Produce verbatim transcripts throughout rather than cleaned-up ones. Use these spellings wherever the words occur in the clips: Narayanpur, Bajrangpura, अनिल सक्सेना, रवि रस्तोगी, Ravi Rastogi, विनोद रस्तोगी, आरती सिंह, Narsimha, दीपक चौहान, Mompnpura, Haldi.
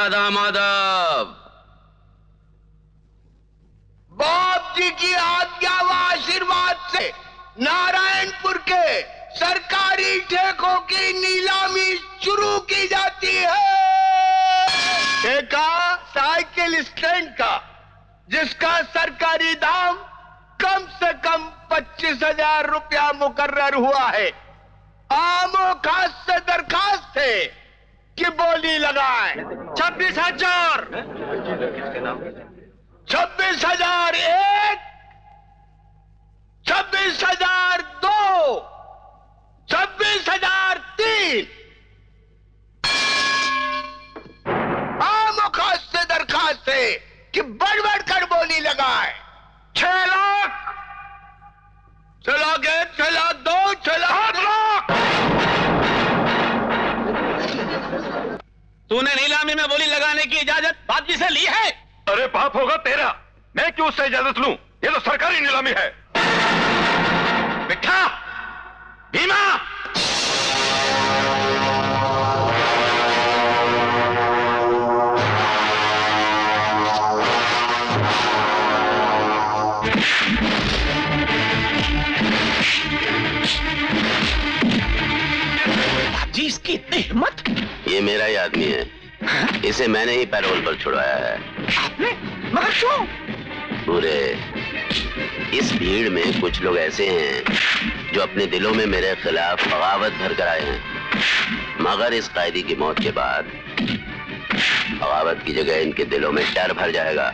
आधा माधव। बाप जी की आज्ञा व आशीर्वाद से नारायणपुर के सरकारी ठेकों की नीलामी शुरू की जाती है। ठेका साइकिल स्टैंड का, जिसका सरकारी दाम कम से कम पच्चीस हजार रुपया मुकर्रर हुआ है। आमो खास से दरखास्त है कि बोली लगाए। छब्बीस हजार छब्बीस हजार एक, छब्बीस हजार दो, छब्बीस हजार तीन। आमो खास से दरखास्त है कि बढ़ बढ़ कर बोली लगाए। छह लाख छह लाख एक, छह लाख दो, छह लाख। तूने नीलामी में बोली लगाने की इजाजत बाप जी से ली है? अरे पाप होगा तेरा, मैं क्यों उससे इजाजत लूं? ये तो सरकारी नीलामी है। बिट्ठा, भीमा, इतनी हिम्मत? ये मेरा ही आदमी है। हा? इसे मैंने ही पैरोल पर छुड़वाया है। आपने? मगर क्यों? पूरे इस भीड़ में कुछ लोग ऐसे हैं जो अपने दिलों में मेरे खिलाफ बगावत भर कर आए हैं, मगर इस कायदी की मौत के बाद बगावत की जगह इनके दिलों में डर भर जाएगा।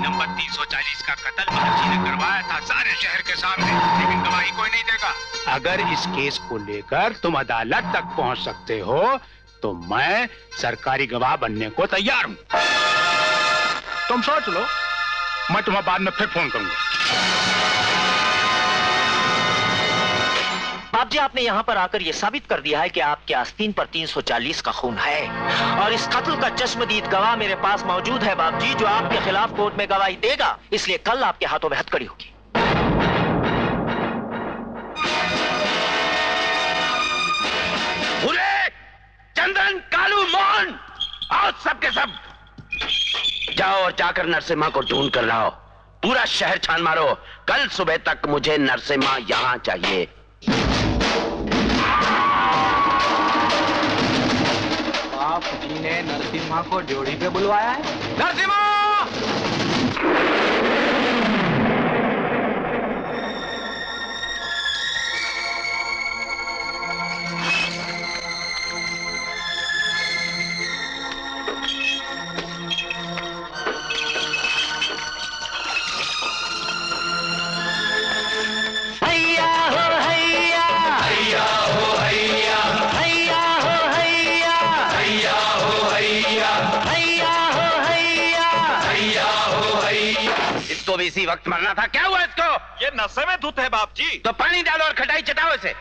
नंबर तीन सौ चालीस का कत्ल महर्षि ने करवाया था सारे शहर के सामने, लेकिन गवाही कोई नहीं देगा। अगर इस केस को लेकर तुम अदालत तक पहुंच सकते हो तो मैं सरकारी गवाह बनने को तैयार हूं। तुम सोच लो, मैं तुम्हें बाद में फिर फोन करूंगा। बाप जी, आपने यहाँ पर आकर यह साबित कर दिया है कि आपके आस्तीन पर तीन सौ चालीस का खून है और इस कत्ल का चश्मदीद गवाह मेरे पास मौजूद है बाप जी, जो आपके खिलाफ कोर्ट में गवाही देगा, इसलिए कल आपके हाथों में हथकड़ी होगी। भूरे, चंदन, कालू, मोहन, आओ सबके सब, के सब। जाओ और जाकर नरसिम्हा को ढूंढ कर लाओ। पूरा शहर छान मारो। कल सुबह तक मुझे नरसिम्हा यहाँ चाहिए। बाप जी ने नरसिम्हा को ड्यूटी पे बुलवाया है। नरसिम्हा! इसी वक्त मरना था। क्या हुआ इसको? ये नशे में धुत है बाप जी। तो पानी डालो और खटाई चटाओ इसे।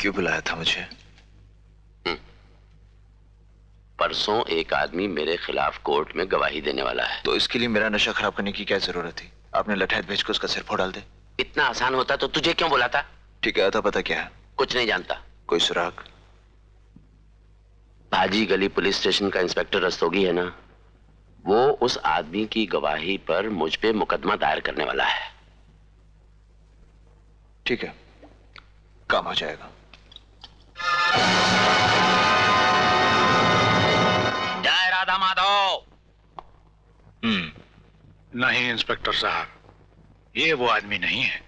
क्यों बुलाया था मुझे? परसों एक आदमी मेरे खिलाफ कोर्ट में गवाही देने वाला है। तो इसके लिए मेरा नशा खराब करने की क्या जरूरत थी? आपने लठैत भेज कर उसका सिर फोड़ डाल दे। इतना आसान होता तो तुझे क्यों बुलाता? ठीक है, आता पता क्या है? कुछ नहीं जानता। कोई सुराग? भाजी गली पुलिस स्टेशन का इंस्पेक्टर रस्तोगी है ना, वो उस आदमी की गवाही पर मुझ पे मुकदमा दायर करने वाला है। ठीक है, काम हो जाएगा। जय राधा माधव। हम्म, नहीं इंस्पेक्टर साहब, ये वो आदमी नहीं है।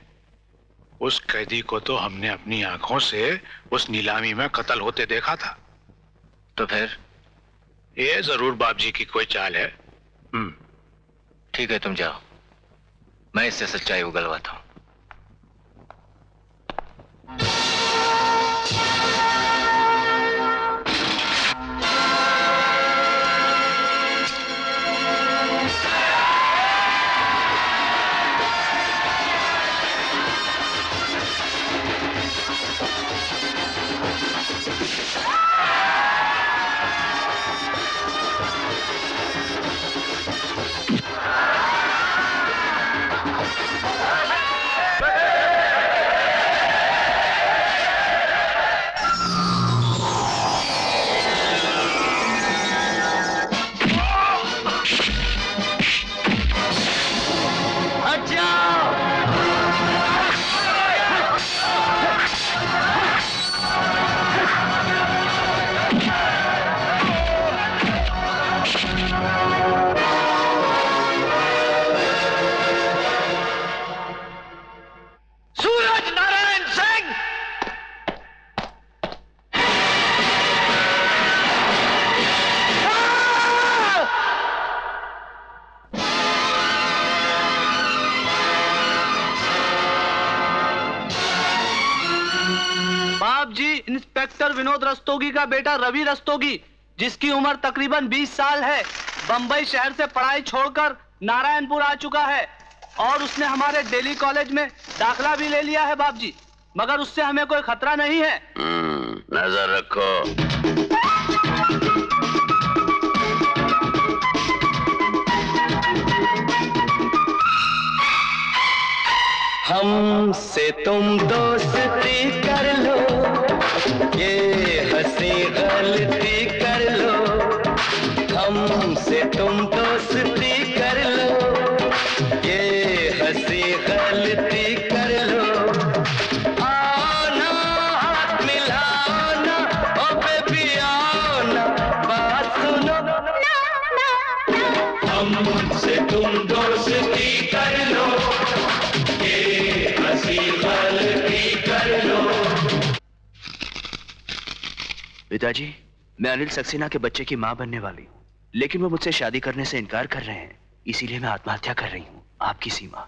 उस कैदी को तो हमने अपनी आंखों से उस नीलामी में कत्ल होते देखा था। तो फिर ये जरूर बाप जी की कोई चाल है। हम्म, ठीक है, तुम जाओ, मैं इससे सच्चाई उगलवाता हूं। विनोद रस्तोगी का बेटा रवि रस्तोगी, जिसकी उम्र तकरीबन बीस साल है, बंबई शहर से पढ़ाई छोड़कर नारायणपुर आ चुका है और उसने हमारे दिल्ली कॉलेज में दाखिला भी ले लिया है बाप जी, मगर उससे हमें कोई खतरा नहीं है। नजर रखो। हमसे तुम दोस्ती कर लो, ये हंसी गलती कर लो, हमसे तुम दोस्ती कर लो, ये हंसी गलती कर लो, आओ ना हाथ मिलाओ ना, ओ बेबी आओ ना बात सुनो, हमसे तुम दोस्ती कर लो, कर लो। पिताजी, मैं अनिल सक्सेना के बच्चे की मां बनने वाली, लेकिन वो मुझसे शादी करने से इनकार कर रहे हैं, इसीलिए मैं आत्महत्या कर रही हूँ। आपकी सीमा।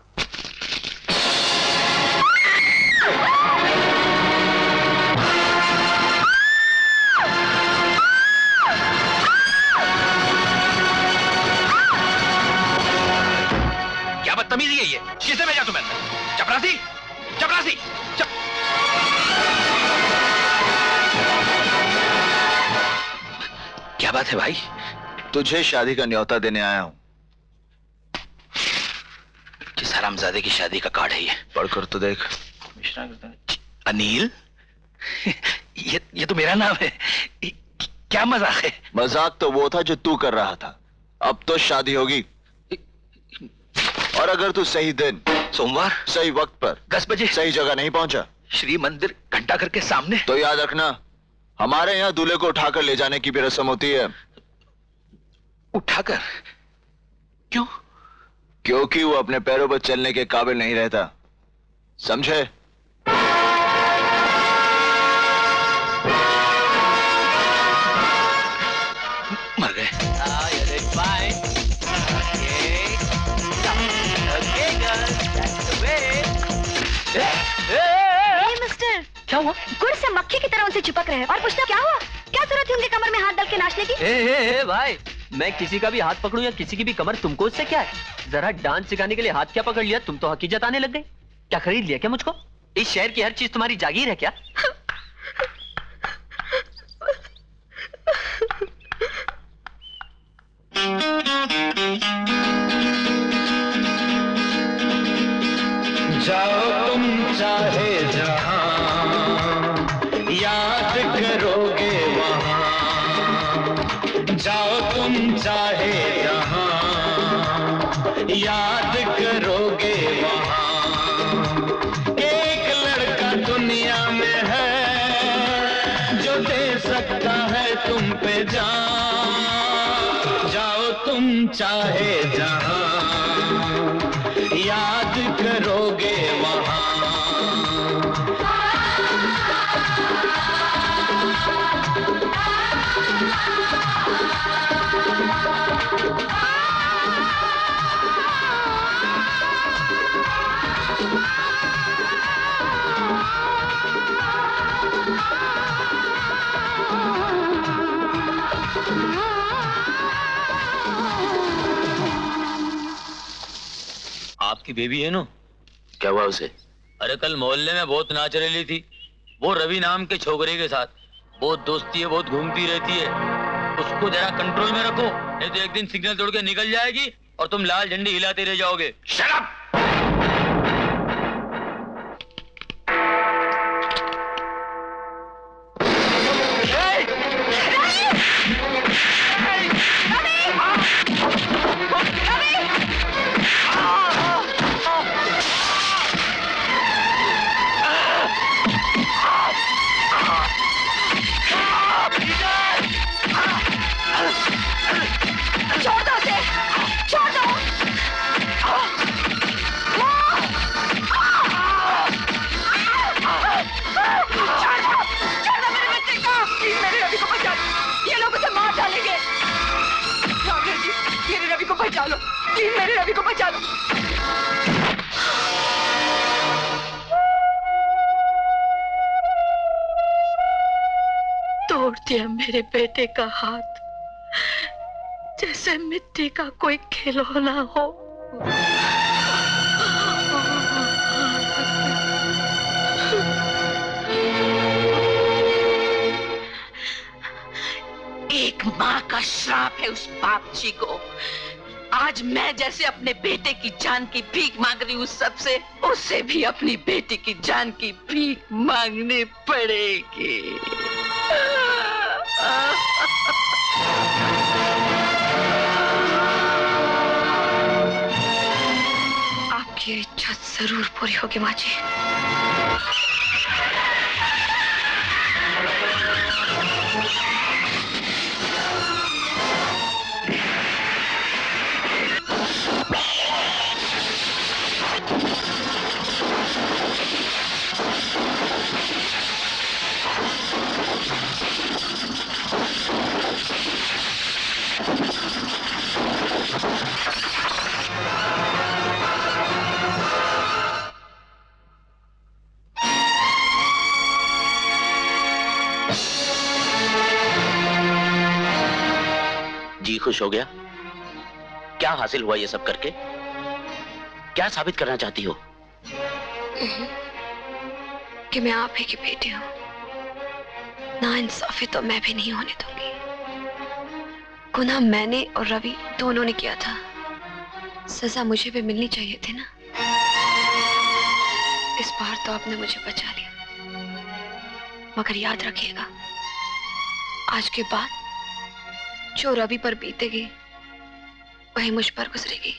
क्या बदतमीजी है ये? किसे भेजा तुम्हें? चपरासी, चपरासी, क्या बात है भाई? तुझे शादी का न्योता देने आया हूं। किस हरामजादे की शादी का कार्ड है ये? पढ़कर तो देख। अनिल, ये ये तो मेरा नाम है। क्या मजाक है? मजाक तो वो था जो तू कर रहा था। अब तो शादी होगी, और अगर तू सही दिन सोमवार सही वक्त पर दस बजे सही जगह नहीं पहुंचा, श्री मंदिर घंटा घर के सामने, तो याद रखना हमारे यहाँ दूल्हे को उठाकर ले जाने की भी रस्म होती है। उठाकर? क्यों? क्योंकि वो अपने पैरों पर चलने के काबिल नहीं रहता, समझे? मर गए। क्या हुआ? गुड़ से मक्खी की तरह उनसे चिपक रहे हैं और पूछना क्या हुआ? क्या जरूरत थी उनके कमर में हाथ डाल के नाचने की? ए, ए, ए, भाई, मैं किसी का भी हाथ पकड़ूं या किसी की भी कमर, तुमको उससे क्या है? जरा डांस सिखाने के लिए हाथ क्या पकड़ लिया? तुम तो हकीकत आने लग गए। क्या खरीद लिया क्या मुझको? इस शहर की हर चीज तुम्हारी जागीर है क्या? जाओ तुम चाहे जहां, याद करोगे वहां, जाओ तुम चाहे जहां, याद करोगे वहां। एक लड़का दुनिया में है जो दे सकता है तुम पे जान, जाओ तुम चाहे जहां, याद करोगे वहां। आपकी बेबी है ना? क्या हुआ उसे? अरे कल मोहल्ले में बहुत नाचरेली थी वो, रवि नाम के छोकरे के साथ बहुत दोस्ती है, बहुत घूमती रहती है, उसको जरा कंट्रोल में रखो, नहीं तो एक दिन सिग्नल तोड़ के निकल जाएगी और तुम लाल झंडी हिलाते रह जाओगे। Shut up! मेरे रवि को बचा लो। मेरे बेटे का हाथ जैसे मिट्टी का कोई खिलौना हो। एक माँ का श्राप है उस बाप जी को। आज मैं जैसे अपने बेटे की जान की भीख मांग रही हूँ सबसे, उससे भी अपनी बेटी की जान की भीख मांगनी पड़ेगी। आपकी इच्छा जरूर पूरी होगी माँ जी। जी खुश हो गया? क्या हासिल हुआ ये सब करके? क्या साबित करना चाहती हो? कि मैं आप ही की बेटी हूँ। ना इंसाफी तो मैं भी नहीं होने दूंगी। गुनाह मैंने और रवि दोनों ने किया था, सजा मुझे भी मिलनी चाहिए थी ना। इस बार तो आपने मुझे बचा लिया, मगर याद रखिएगा आज के बाद जो रवि पर बीतेगी वही मुझ पर गुजरेगी।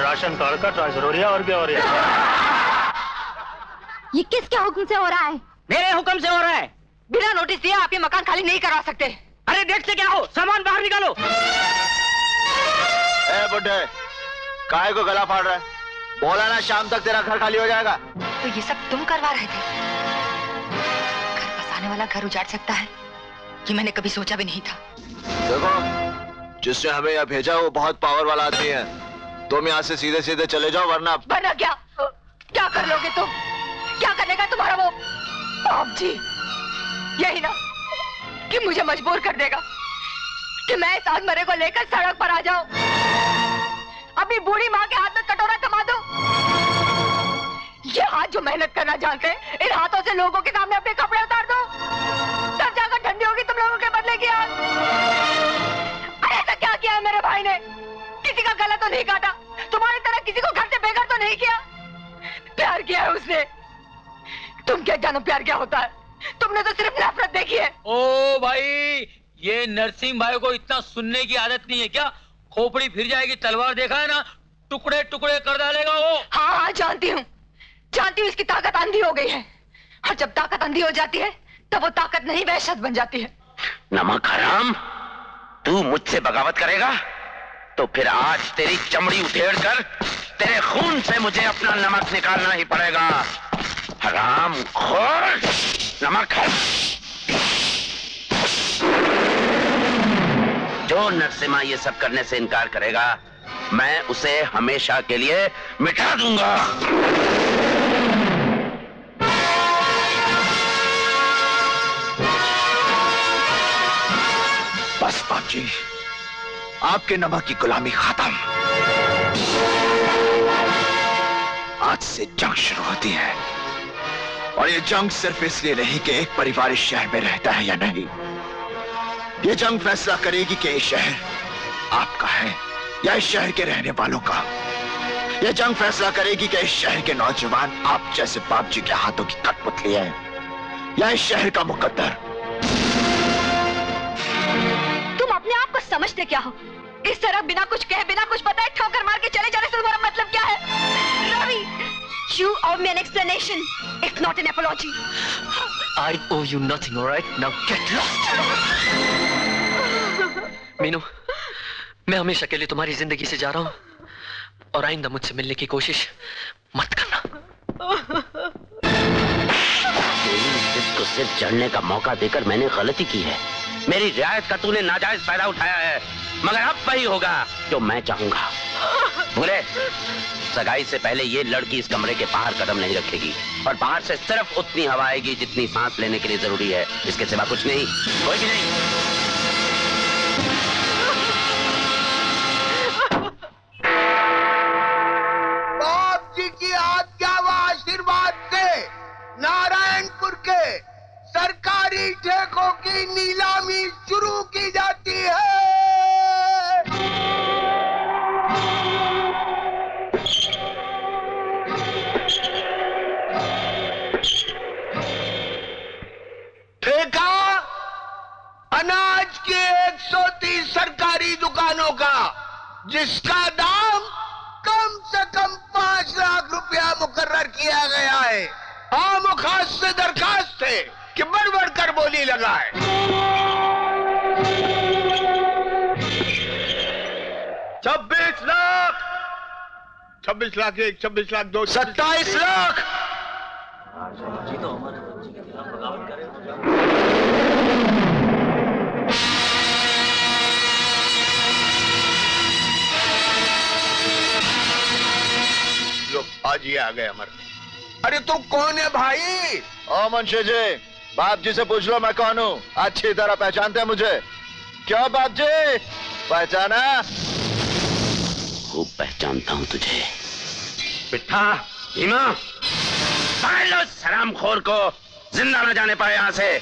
राशन कार्ड का ट्रांसफर हो रहा है और क्या हो रहा है? ये किसके हुक्म से हो रहा है? मेरे हुक्म से हो रहा है। बिना नोटिस दिए आप ये मकान खाली नहीं करवा सकते। अरे डेट से क्या हो, सामान बाहर निकालो। ए बुड्ढे, काय को गला फाड़ रहा है? बोला ना शाम तक तेरा घर खाली हो जाएगा। तो ये सब तुम करवा रहे थे? घर बसाने वाला घर उजाड़ सकता है, ये मैंने कभी सोचा भी नहीं था। देखो, जिसने हमें यहाँ भेजा वो बहुत पावर वाला आदमी है। तुम यहाँ से सीधे सीधे चले जाओ वरना वरना क्या क्या कर लोगे तुम? क्या करेगा तुम्हारा वो बाप जी? यही ना कि मुझे मजबूर कर देगा कि मैं इस आदमरे को लेकर सड़क पर आ जाऊं, अपनी बूढ़ी माँ के हाथ में कटोरा थमा दो। ये हाथ जो मेहनत करना जानते हैं, इन हाथों से लोगों के सामने अपने कपड़े उतार दो, तब जाकर ठंडी होगी तुम लोगों के बदले की आग। अरे ऐसा क्या किया है मेरे भाई ने? किसी का गला तो नहीं काटा, तुम्हारी तरह किसी को घर से बेघर तो नहीं किया। प्यार किया है उसने, तुम क्या जानो प्यार क्या होता है? तुमने तो सिर्फ नफरत देखी है। ओ भाई, ये नरसिंह भाई को इतना सुनने की आदत नहीं है क्या? खोपड़ी फिर जाएगी, तलवार देखा है ना, टुकड़े टुकड़े कर डालेगा वो। हाँ हाँ जानती हूँ जानती हूँ इसकी ताकत आंधी हो गई है। और जब ताकत आंधी हो जाती है तब वो ताकत नहीं वहशत बन जाती है। नमक हराम, तू मुझसे बगावत करेगा तो फिर आज तेरी चमड़ी उधेड़ कर तेरे खून से मुझे अपना नमक निकालना ही पड़ेगा। हराम खोर, नमक हर। जो नरसिम्हा ये सब करने से इनकार करेगा मैं उसे हमेशा के लिए मिटा दूंगा। बस बाप जी, आपके नमक की गुलामी खत्म। आज से जंग शुरू होती है, और ये जंग सिर्फ इसलिए नहीं कि एक परिवार इस शहर में रहता है या नहीं। ये जंग फैसला करेगी कि ये शहर आपका है या इस शहर के रहने वालों का। ये जंग फैसला करेगी कि इस शहर के नौजवान आप जैसे बाप जी के हाथों की कठपुतली है या इस शहर का मुकद्दर। समझते क्या हो? इस तरह बिना कुछ कहे बिना कुछ बताए ठोकर मार के चले जाने से तुम्हारा मतलब क्या है? Ravi, you owe me an explanation, if not an apology. I owe you nothing, all right? Now get lost. Meenu, मैं हमेशा के लिए तुम्हारी जिंदगी से जा रहा हूँ, और आइंदा मुझसे मिलने की कोशिश मत करना। इसको सिर्फ चढ़ने का मौका देकर मैंने गलती की है। मेरी रियायत का तूने नाजायज फायदा उठाया है, मगर अब वही होगा जो मैं चाहूंगा। बोले सगाई से पहले ये लड़की इस कमरे के बाहर कदम नहीं रखेगी और बाहर से सिर्फ उतनी हवा आएगी जितनी सांस लेने के लिए जरूरी है, इसके सिवा कुछ नहीं, कोई भी नहीं। नारायणपुर के सरकारी ठेकों की नीलामी शुरू की जाती है। ठेका अनाज की एक सौ तीस सरकारी दुकानों का, जिसका दाम कम से कम पांच लाख रुपया मुकर्रर किया गया है। आम और खास से दरखास्त है कि बढ़ बढ़ कर बोली लगाए। छब्बीस लाख, छब्बीस लाख एक, छब्बीस लाख दो, सत्ताईस लाख। लो आज ये आ गए अमर। अरे तुम कौन है भाई? ओ मुंशी जी, बाप जी से पूछ लो मैं कौन हूँ, अच्छी तरह पहचानते हैं मुझे। क्या बाप जी पहचाना? खूब पहचानता हूँ तुझे। पिट्ठा भीमा, लो सलामखोर को, जिंदा न जाने पाए यहाँ से।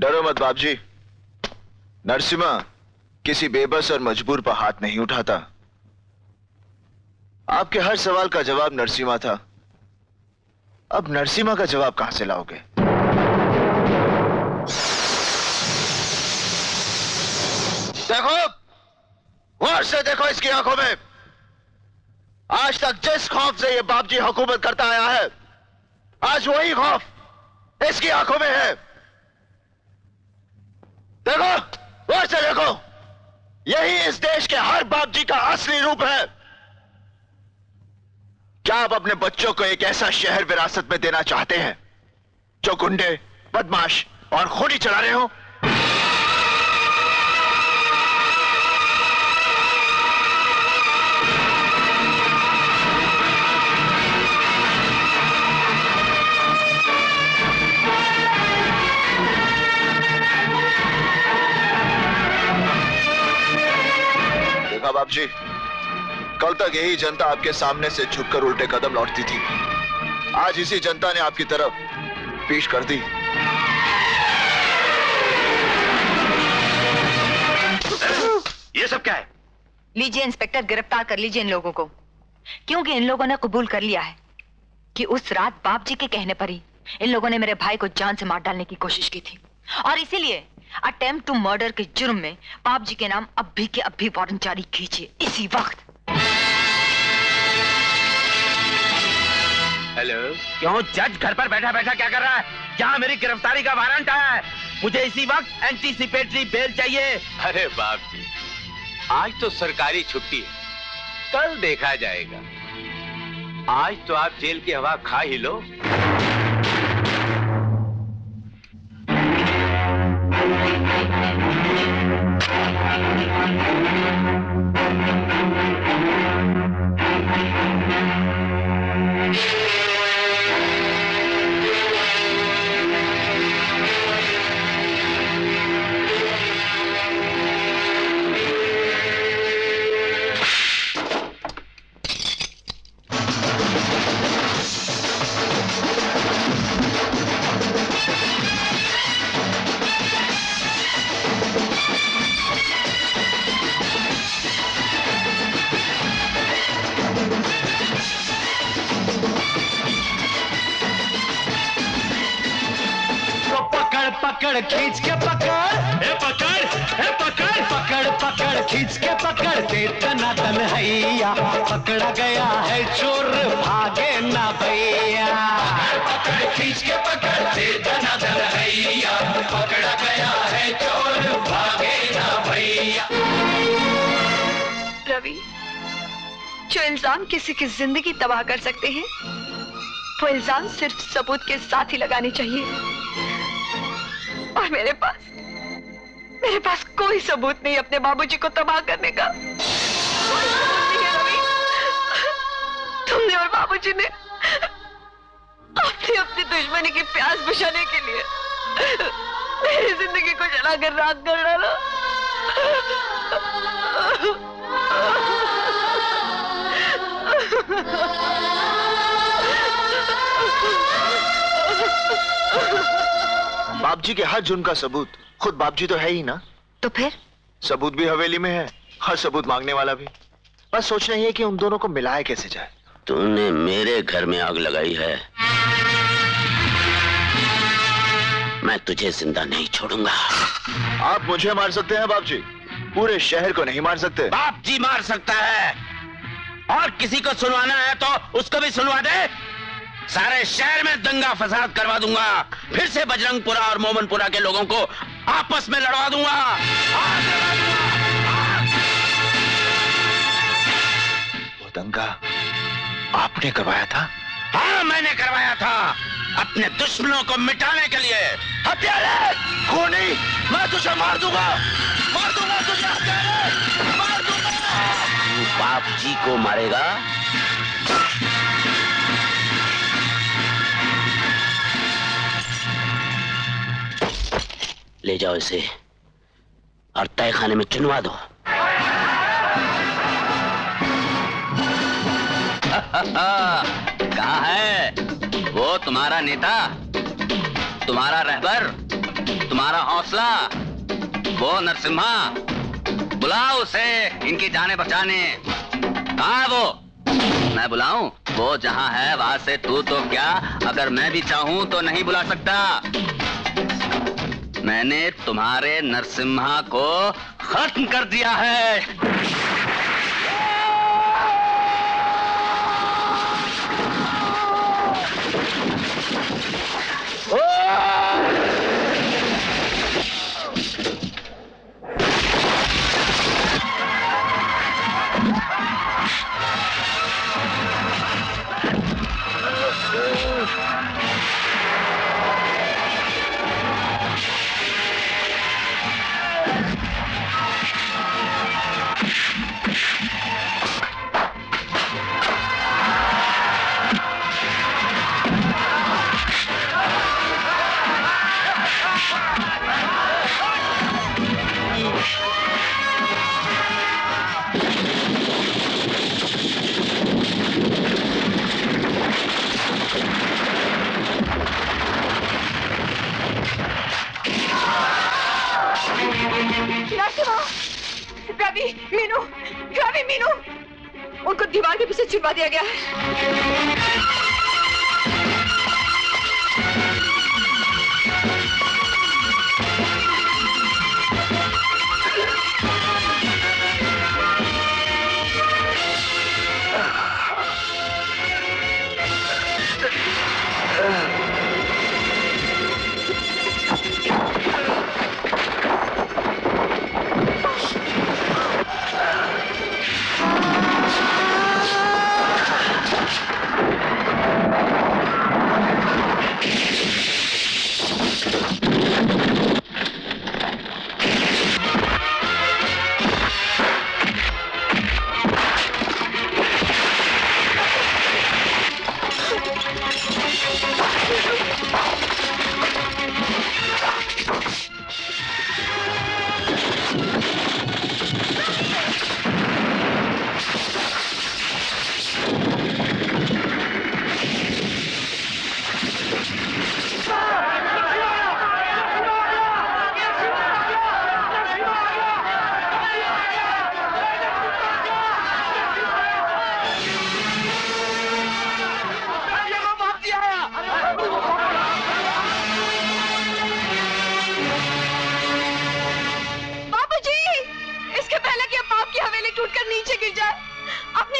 डरो मत बाप जी, नरसिम्हा किसी बेबस और मजबूर पर हाथ नहीं उठाता। आपके हर सवाल का जवाब नरसिम्हा था, अब नरसिम्हा का जवाब कहां से लाओगे? देखो, गौर से देखो इसकी आंखों में। आज तक जिस खौफ से ये बाप जी हुकूमत करता आया है, आज वही खौफ इसकी आंखों में है। देखो, गौर से देखो, यही इस देश के हर बाप जी का असली रूप है। क्या आप अपने बच्चों को एक ऐसा शहर विरासत में देना चाहते हैं जो गुंडे, बदमाश और खूनी चला रहे हो? बाप जी, कल तक यही जनता आपके सामने से झुककर उल्टे कदम लौटती थी, आज इसी जनता ने आपकी तरफ पीठ कर दी। ये सब क्या है? लीजिए इंस्पेक्टर, गिरफ्तार कर लीजिए इन लोगों को, क्योंकि इन लोगों ने कबूल कर लिया है कि उस रात बाप जी के कहने पर ही इन लोगों ने मेरे भाई को जान से मार डालने की कोशिश की थी, और इसीलिए अटेम्प्ट टू मर्डर के जुर्म में बाप जी के नाम अब भी के अब भी वारंट जारी कीजिए इसी वक्त। हेलो, क्यों जज घर पर बैठा बैठा क्या कर रहा है? यहाँ मेरी गिरफ्तारी का वारंट आया है, मुझे इसी वक्त एंटीसिपेटरी बेल चाहिए। अरे बाप जी, आज तो सरकारी छुट्टी है, कल देखा जाएगा। आज तो आप जेल की हवा खा ही लो। पकड़ खींच के पकड़ ए पकड़ ए पकड़ पकड़ पकड़ खींच के पकड़ तेतना तन्हैया पकड़ा गया है चोर भागे ना भैया पकड़ खींच के पकड़ तेतना तन्हैया पकड़ा गया है चोर भागे ना भैया। रवि, जो इल्जाम किसी की जिंदगी तबाह कर सकते हैं वो इल्जाम सिर्फ सबूत के साथ ही लगाने चाहिए और मेरे पास मेरे पास कोई सबूत नहीं अपने बाबूजी को तबाह करने का। कोई सबूत नहीं है रवि। तुमने और बाबूजी ने अपनी अपनी दुश्मनी की प्यास बुझाने के लिए मेरी जिंदगी को जलाकर राख कर डाला। बाबजी के हर जुर्म का सबूत खुद बाबजी तो है ही ना। तो फिर सबूत भी हवेली में है, हर सबूत मांगने वाला भी। बस सोचना ही है कि उन दोनों को मिलाया कैसे जाए। तूने मेरे घर में आग लगाई है, मैं तुझे जिंदा नहीं छोड़ूंगा। आप मुझे मार सकते हैं बाबजी, पूरे शहर को नहीं मार सकते। बाबजी मार सकता है और किसी को सुनवाना है तो उसको भी सुनवा दे। सारे शहर में दंगा फसाद करवा दूंगा, फिर से बजरंगपुरा और मोमनपुरा के लोगों को आपस में लड़वा दूंगा। आग लगा दूंगा, आग। वो दंगा आपने करवाया था? हाँ, मैंने करवाया था, अपने दुश्मनों को मिटाने के लिए। हत्यारे, खूनी, मैं तुझे मार दूंगा, मार दूंगा तुझे, हत्यारे, मार दूंगा। तू बाप जी को मारेगा? ले जाओ इसे और तय खाने में चुनवा दो। कहाँ है वो तुम्हारा नेता, तुम्हारा रहबर, तुम्हारा हौसला, वो नरसिम्हा? बुलाओ उसे इनकी जाने बचाने। कहाँ है वो? मैं बुलाऊं? वो जहाँ है वहां से तू तो क्या, अगर मैं भी चाहूं तो नहीं बुला सकता। मैंने तुम्हारे नरसिम्हा को खत्म कर दिया है। रवि, मीनू, रवि, मीनू, उनको दीवार के पीछे छुपा दिया गया है।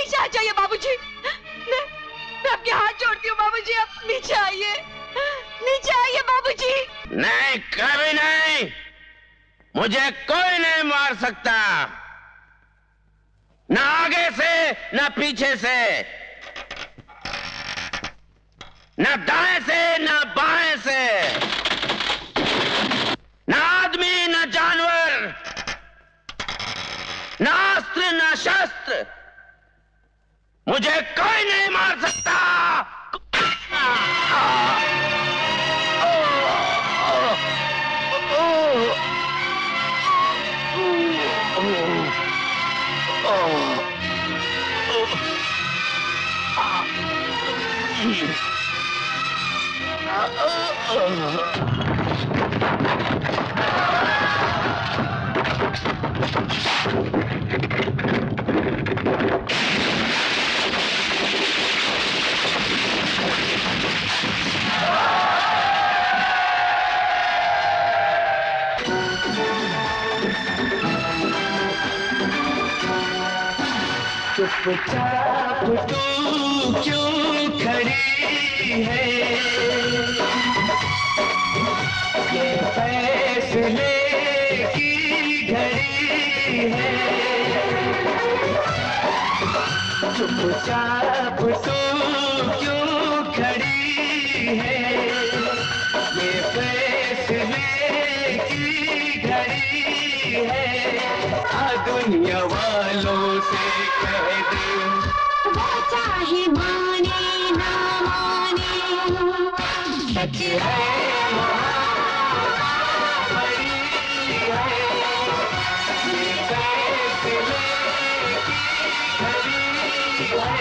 नीचे आ जाइए बाबूजी। मैं मैं आपके हाथ जोड़ती हूँ बाबूजी, आप नीचे आइए, नीचे आइए बाबूजी। नहीं, कभी नहीं, मुझे कोई नहीं मार सकता, ना आगे से ना पीछे से, ना दाएं से ना बाएं से, ना आदमी ना जानवर, ना अस्त्र ना शस्त्र, मुझे कोई नहीं मार सकता। चुपचाप तू क्यों खड़ी है, ये फैसले की घड़ी है, चुपचाप तू क्यों खड़ी है, ये फैसले की घड़ी है। आ दुनिया वालों से कह दे वो चाहे माने ना माने, सच है महामारी है, ये फैसले की घड़ी है,